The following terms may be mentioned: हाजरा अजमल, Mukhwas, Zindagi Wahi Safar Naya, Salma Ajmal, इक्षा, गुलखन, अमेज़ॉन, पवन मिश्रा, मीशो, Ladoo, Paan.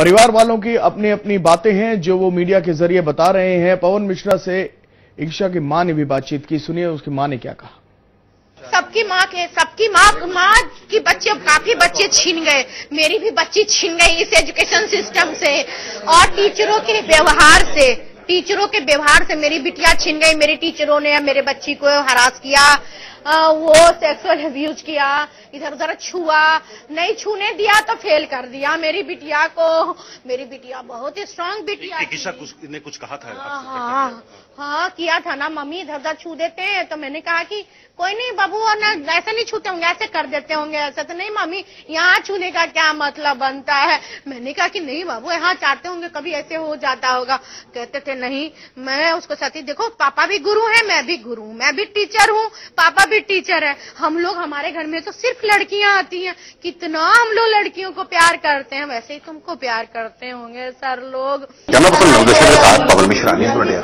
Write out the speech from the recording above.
परिवार वालों की अपनी अपनी बातें हैं जो वो मीडिया के जरिए बता रहे हैं। पवन मिश्रा से इक्षा की मां ने भी बातचीत की, सुनिए उसकी मां ने क्या कहा। सबकी माँ की बच्चे, काफी बच्चे छीन गए, मेरी भी बच्ची छीन गई इस एजुकेशन सिस्टम से और टीचरों के व्यवहार से मेरी बिटिया छीन गई। मेरे टीचरों ने मेरे बच्ची को हरास किया, वो सेक्सुअल अब्यूज किया, इधर उधर छुआ, नहीं छूने दिया तो फेल कर दिया मेरी बिटिया को। मेरी बिटिया बहुत ही स्ट्रांग बिटिया। इक्षा ने कुछ कहा था? हाँ, किया था ना, मम्मी इधर उधर छू देते हैं। तो मैंने कहा कि कोई नहीं बाबू, और ना ऐसे नहीं छूते होंगे, ऐसे कर देते होंगे, ऐसे तो नहीं मम्मी, यहाँ छूने का क्या मतलब बनता है। मैंने कहा कि नहीं बाबू, यहाँ चाहते होंगे, कभी ऐसे हो जाता होगा। कहते थे नहीं, मैं उसको सती, देखो पापा भी गुरु है, मैं भी गुरु हूँ, मैं भी टीचर हूँ, पापा भी टीचर है, हम लोग, हमारे घर में तो सिर्फ लड़कियां आती हैं, कितना हम लोग लड़कियों को प्यार करते हैं, वैसे ही तुमको प्यार करते होंगे सर लोग। पवन मिश्रा।